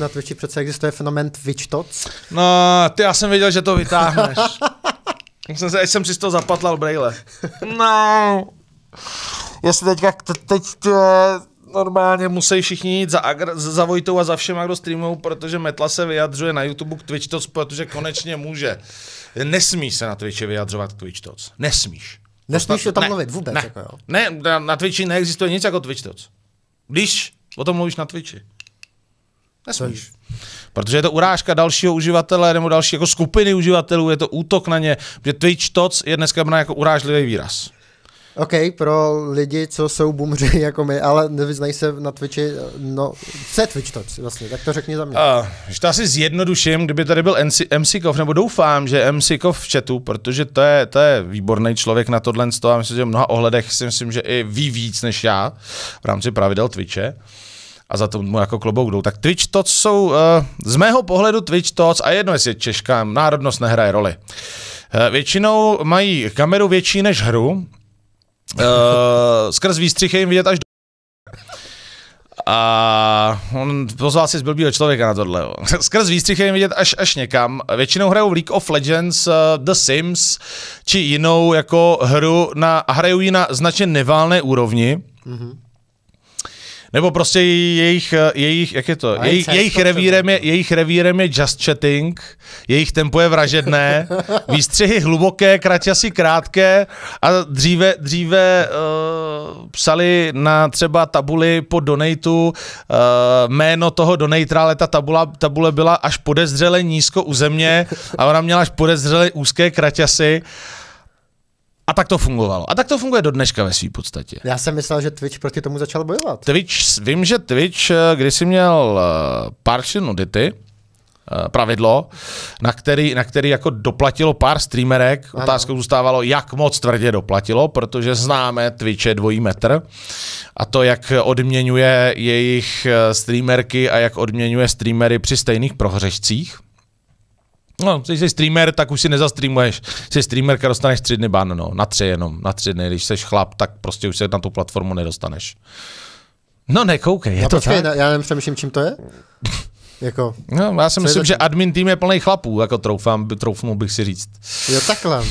Na Twitchi přece existuje fenomén Twitch Tots. No, ty, já jsem věděl, že to vytáhneš. Jsem si z toho zapatlal brejle. No. Já se teď normálně musí všichni jít za Vojtou a za všema, kdo streamujou, protože Metla se vyjadřuje na YouTube k Twitch Tots, protože konečně může. Nesmíš se na Twitchi vyjadřovat k Twitch Tots. Nesmíš. Nesmíš o tom mluvit vůbec. Ne, jako, jo? Ne, na Twitchi neexistuje nic jako Twitch Tots. Když o tom mluvíš na Twitchi. Nesmíš. Protože je to urážka dalšího uživatele nebo další jako skupiny uživatelů, je to útok na ně, protože Twitch Tots je dneska jako urážlivý výraz. OK, pro lidi, co jsou boomři jako my, ale nevyznají se na Twitchi, no, co je Twitch Tots vlastně, tak to řekni za mě. To asi zjednoduším, kdyby tady byl MC Kov, nebo doufám, že MC Kov v chatu, protože to je výborný člověk na tohle a myslím, že v mnoha ohledech si myslím, že i ví víc než já v rámci pravidel Twitche. A za to mu jako klobouk jdou. Tak Twitch Tots jsou, z mého pohledu Twitch Tots, a jedno jestli je Češka, národnost nehraje roli. Většinou mají kameru větší než hru, skrz výstřih je jim vidět až do... A on pozval si zblbýho člověka na tohle. Skrz výstřih je jim vidět až někam. Většinou hrajou League of Legends, The Sims, či jinou jako hru a hrajou ji na značně neválné úrovni. Mm-hmm. Nebo prostě jejich revírem je just chatting, jejich tempo je vražedné, výstřihy hluboké, kraťasy krátké a dříve psali na třeba tabuli po donatu jméno toho donatora, ale ta tabule byla až podezřele nízko u země a ona měla až podezřele úzké kraťasy. A tak to fungovalo. A tak to funguje do dneška ve své podstatě. Já jsem myslel, že Twitch proti tomu začal bojovat. Vím, že Twitch, když si měl partial nudity, pravidlo, na který jako doplatilo pár streamerek, otázkou zůstávalo, jak moc tvrdě doplatilo, protože známe Twitche dvojí metr a to, jak odměňuje jejich streamerky a jak odměňuje streamery při stejných prohřešcích. No, když jsi streamer, tak už si nezastreamuješ. Jsi streamerka, dostaneš 3 dny ban, no. Na 3 dny. Když jsi chlap, tak prostě už se na tu platformu nedostaneš. No nekoukej, je no, to počkej, tak? Já nepřemýšlím, čím to je. Jako, no, já si myslím, že admin tým je plný chlapů, jako troufnu bych si říct. Jo, takhle.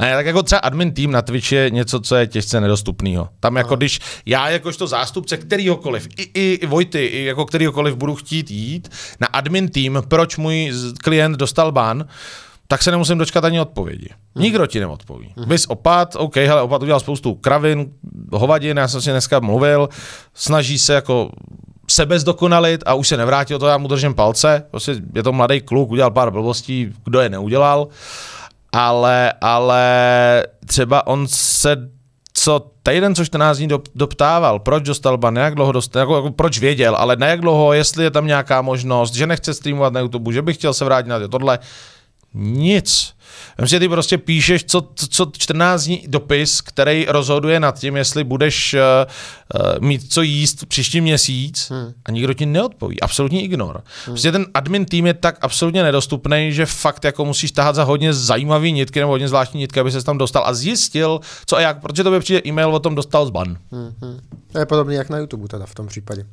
Ne, tak jako třeba admin tým na Twitchi je něco, co je těžce nedostupného. Tam jako když já jakožto zástupce kterýhokoliv, i Vojty, i jako kterýhokoliv budu chtít jít na admin tým, proč můj klient dostal ban, tak se nemusím dočkat ani odpovědi. Nikdo ti neodpoví. Bys Opat, OK, hele, Opat udělal spoustu kravin, hovadin, já jsem si dneska mluvil, snaží se jako sebe zdokonalit a už se nevrátil, to já mu držím palce, prostě je to mladý kluk, udělal pár blbostí, kdo je neudělal. Ale třeba on se co týden, co 14 dní doptával, proč dostal ban, jak dlouho dostal, jako proč věděl, ale na jak dlouho, jestli je tam nějaká možnost, že nechce streamovat na YouTube, že by chtěl se vrátit na tohle, nic. Ty prostě píšeš co 14 dní dopis, který rozhoduje nad tím, jestli budeš mít co jíst příští měsíc a nikdo ti neodpoví. Absolutní ignor. Prostě ten admin tým je tak absolutně nedostupný, že fakt jako musíš tahat za hodně zajímavý nitky nebo hodně zvláštní nitky, aby ses tam dostal a zjistil, co a jak, protože tobě přijde e-mail o tom dostal z ban. To je podobně jak na YouTube teda v tom případě.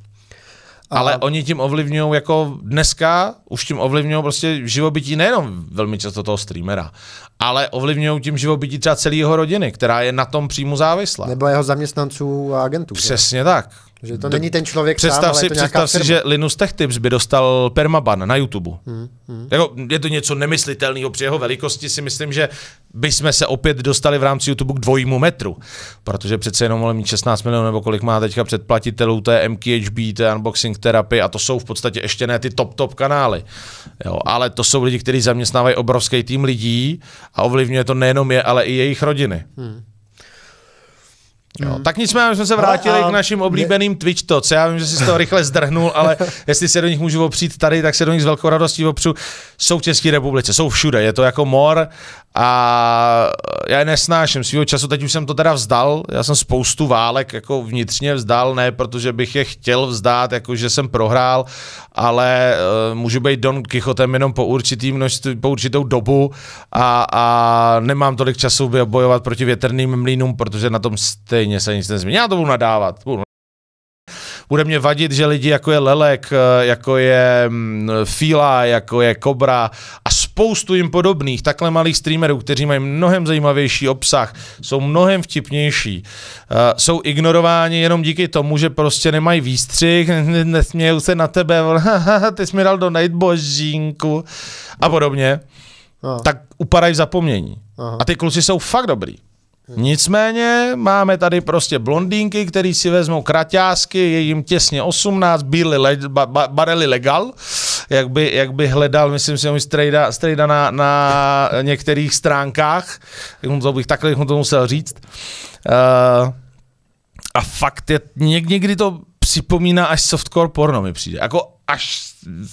Ale oni tím ovlivňují jako dneska, už tím ovlivňují prostě živobytí nejenom velmi často toho streamera, ale ovlivňují tím živobytí třeba celé jeho rodiny, která je na tom příjmu závislá. Nebo jeho zaměstnanců a agentů. Přesně tak. Že to není ten člověk sám, ale je to nějaká firma. Představ si, že Linus Tech Tips by dostal permaban na YouTube. Jako, je to něco nemyslitelného, při jeho velikosti si myslím, že bychom se opět dostali v rámci YouTube k 2 metru. Protože přece jenom mohli mít 16 milionů nebo kolik má teďka předplatitelů, to je MKHB, to je Unboxing Therapy a to jsou v podstatě ještě ne ty top kanály. Jo, ale to jsou lidi, kteří zaměstnávají obrovský tým lidí a ovlivňuje to nejenom je, ale i jejich rodiny. Jo, tak nicméně jsme se vrátili k našim oblíbeným Twitch Tots. Já vím, že si z toho rychle zdrhnul, ale jestli se do nich můžu opřít tady, tak se do nich s velkou radostí opřu. Jsou v České republice, jsou všude, je to jako mor a já je nesnáším svýho času, teď už jsem to teda vzdal, já jsem spoustu válek jako vnitřně vzdal, ne protože bych je chtěl vzdát, jakože jsem prohrál, ale můžu být Don Kichotem jenom po určitou dobu a nemám tolik času bojovat proti větrným mlýnům, protože na tom stejně se nic nezmění. Já to budu nadávat. Bude mě vadit, že lidi jako je Lelek, jako je Fila, jako je Kobra a spoustu jim podobných, takhle malých streamerů, kteří mají mnohem zajímavější obsah, jsou mnohem vtipnější, jsou ignorováni jenom díky tomu, že prostě nemají výstřih, nesmějou se na tebe, ty jsi mi dal donate, božínku, a podobně, tak upadají v zapomnění. A ty kluci jsou fakt dobrý. Nicméně máme tady prostě blondýnky, který si vezmou kraťásky, je jim těsně 18, barely legal, jak by hledal, myslím si, strejda na některých stránkách, takhle bych to musel říct. A fakt je, někdy to připomíná až softcore porno mi přijde, jako až,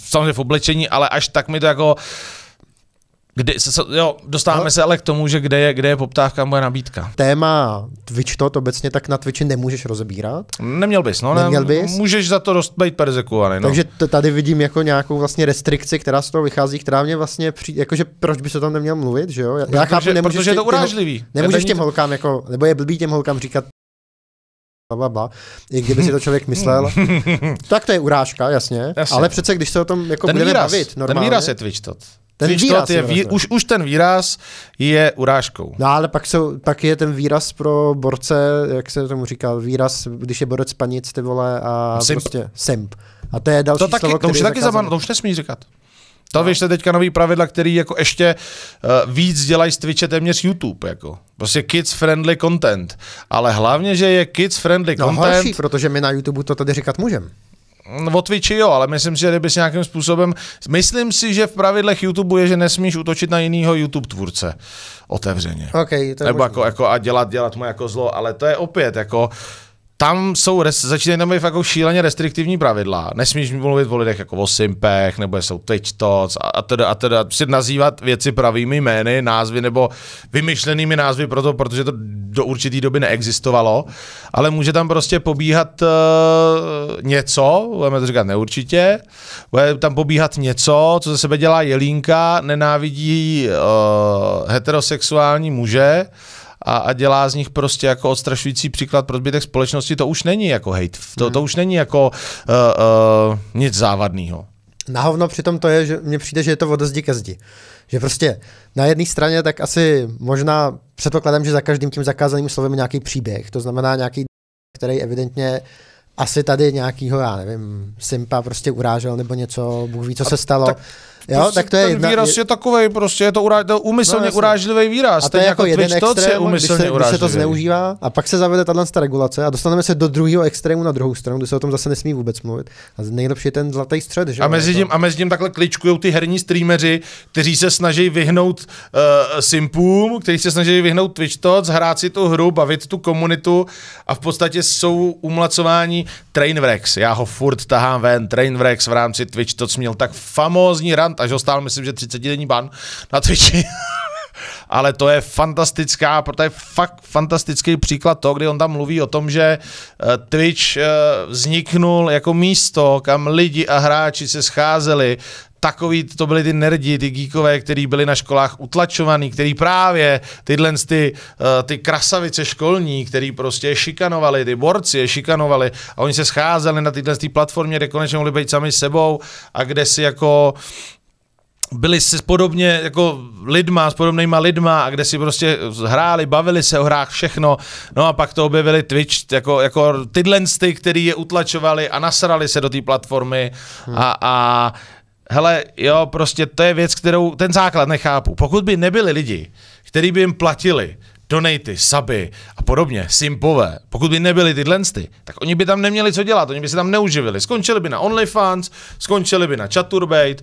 samozřejmě v oblečení, ale až tak mi to jako... Dostáváme se ale k tomu, že kde je poptávka, moje nabídka. Téma Twitch Tot obecně tak na Twitchi nemůžeš rozebírat. Neměl bys, no. Neměl bys. Můžeš za to být perzekovaný. No. Takže tady vidím jako nějakou vlastně restrikci, která z toho vychází, která mě vlastně přijde, jakože proč by se tam neměl mluvit, že jo? Já chápu, protože je to urážlivý. Nemůžeš těm holkám jako, nebo je blbý těm holkám říkat blablabla, i kdyby si to člověk myslel. Tak to je urážka, jasně. Ale přece, když se o tom jako budeme bavit normálně. Ten výraz je Twitch Tot. Už ten výraz je urážkou. No ale pak je ten výraz pro borce, jak se tomu říká, výraz, když je borec panic, ty vole, a simp. Prostě simp. A to je další slovo, který je zakázané. To už nesmí říkat. To vyšly teďka nový pravidla, který jako ještě víc dělají z Twitche téměř YouTube. Jako. Prostě kids-friendly content. Ale hlavně, že je kids-friendly content. No horší, protože my na YouTube to tady říkat můžeme. O Twitchi jo, ale myslím si, že kdyby si nějakým způsobem... Myslím si, že v pravidlech YouTube je, že nesmíš útočit na jinýho YouTube tvůrce. Otevřeně. Okay, to je nebo jako a dělat mu jako zlo, ale to je opět jako... Tam začínají tam být jako šíleně restriktivní pravidla. Nesmíš mluvit o lidech jako o simpech, nebo jsou Twitch Tots a teda si nazývat věci pravými jmény, názvy nebo vymyšlenými názvy, protože to do určité doby neexistovalo, ale může tam prostě pobíhat něco, budeme to říkat neurčitě, bude tam pobíhat něco, co ze sebe dělá jelínka, nenávidí heterosexuální muže, a dělá z nich prostě jako odstrašující příklad pro zbytek společnosti, to už není jako hate, to už není jako nic závadného. Na hovno přitom to je, že mně přijde, že je to od zdi ke zdi. Že prostě na jedné straně tak asi možná předpokladám, že za každým tím zakázaným slovem je nějaký příběh, to znamená nějaký, který evidentně asi tady nějakýho, já nevím, simpa prostě urážel nebo něco, Bůh ví, co se stalo. Tak to je ten výraz je takovej, prostě je to úmyslně urážlivý výraz. A to je jako jeden extrém, když se to zneužívá. A pak se zavede tato regulace a dostaneme se do druhého extrému na druhou stranu, kde se o tom zase nesmí vůbec mluvit. A nejlepší je ten zlatý střed, že? A mezi tím takhle kličkujou ty herní streameři, kteří se snaží vyhnout simpům, kteří se snaží vyhnout Twitch Tots, hrát si tu hru, bavit tu komunitu a v podstatě jsou umlacování. Trainwrecks, já ho furt tahám ven, Trainwrecks v rámci Twitch Tots měl tak famózní rant, až ho stál, myslím, že 30-denní ban na Twitchi. Ale to je fantastická, protože je fakt fantastický příklad toho, kdy on tam mluví o tom, že Twitch vzniknul jako místo, kam lidi a hráči se scházeli. Takový to byly ty nerdi, ty geekové, který byli na školách utlačovaný, který právě ty krasavice školní, který prostě šikanovali, ty borci je šikanovali a oni se scházeli na této platformě, kde konečně mohli být sami sebou a kde si jako byli se podobně jako s podobnýma lidma a kde si prostě hráli, bavili se o hrách, všechno. No a pak to objevili Twitch, jako tyhle, který je utlačovali a nasrali se do té platformy a hele, jo, prostě to je věc, kterou ten základ nechápu. Pokud by nebyli lidi, kteří by jim platili donaty, suby a podobně, simpové, pokud by nebyli tyhle, tak oni by tam neměli co dělat, oni by se tam neuživili. Skončili by na OnlyFans, skončili by na Chaturbate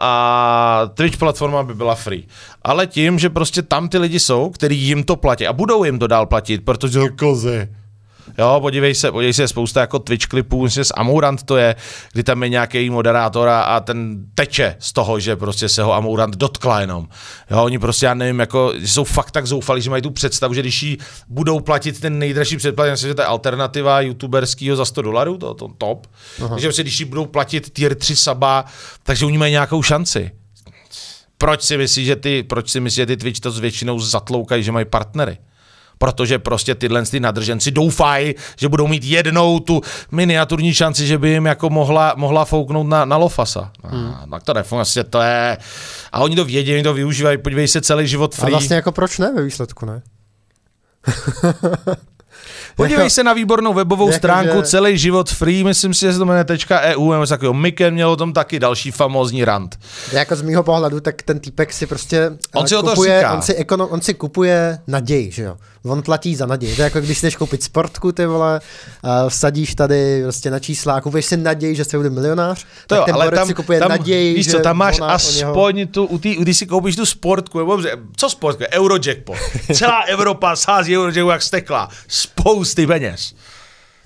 a Twitch platforma by byla free. Ale tím, že prostě tam ty lidi jsou, kteří jim to platí a budou jim to dál platit, protože kozy. Jo, podívej se, spousta jako Twitch klipů, z Amourant to je, kdy tam je nějaký moderátor a ten teče z toho, že prostě se ho Amourant dotkla jenom. Jo, oni prostě, já nevím, jako, jsou fakt tak zoufalí, že mají tu představu, že když jí budou platit ten nejdražší předplatný, že to je alternativa youtuberskýho za $100, to top, takže když jí budou platit tier 3 saba, takže oni mají nějakou šanci. Proč si myslíš, že ty Twitch to s většinou zatloukají, že mají partnery? protože prostě tyhle nadrženci doufají, že budou mít jednou tu miniaturní šanci, že by jim jako mohla fouknout na Lofasa. Tak to nefunguje, to je... A oni to vědí, oni to využívají, podívej se celý život free. A vlastně jako proč ne ve výsledku, ne? Podívej se na výbornou webovou stránku Celý život free, myslím si, že se to jmenuje .eu, nebo takového Mikem, měl o tom taky další famózní rant. Jako z mýho pohledu, tak ten týpek si prostě on si kupuje naději, že jo. On platí za naději. To je jako když si jdeš koupit sportku, ty vole, vsadíš tady prostě na čísla a kupuješ si naději, že se bude milionář, to tak jo, ten ale tam, si kupuje naději, víš co, tam máš aspoň když si koupíš tu sportku, nebo co sportku, Eurojackpot. Celá Evropa sází Eurojackpot jak stekla. Spousty peněz.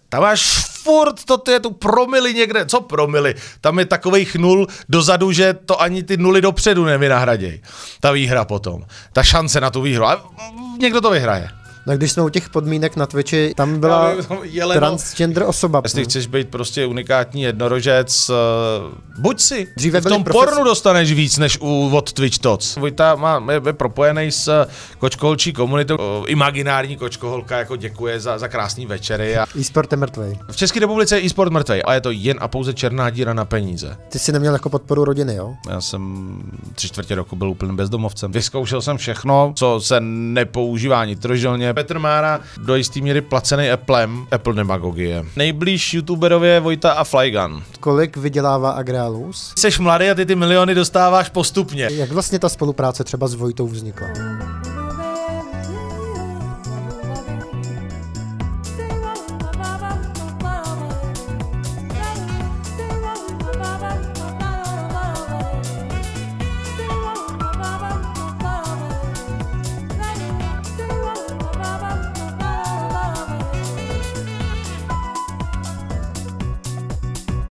Tam máš furt, to je tu promily někde, co promily? Tam je takových nul dozadu, že to ani ty nuly dopředu nevynahradi. Ta výhra potom, ta šance na tu výhru. A někdo to vyhraje. No když jsme u těch podmínek na Twitchi, tam byla transgender osoba. Jestli chceš být prostě unikátní jednorožec, buď si. Dříve v tom pornu dostaneš víc než od Twitch Tots. Vojta je propojený s kočkoholčí komunitou. Imaginární kočkoholka jako děkuje za krásný večery. E-sport je mrtvej. V České republice je e-sport mrtvej a je to jen a pouze černá díra na peníze. Ty jsi neměl jako podporu rodiny, jo? Já jsem 3/4 roku byl úplným bezdomovcem. Vyzkoušel jsem všechno, co se nepoužívá nitrožilně. Petr Mára do jistý míry placený Applem, Apple demagogie. Nejblíž youtuberově Vojta a Flygun. Kolik vydělává Agraelus? Jseš mladý a ty miliony dostáváš postupně. Jak vlastně ta spolupráce třeba s Vojtou vznikla?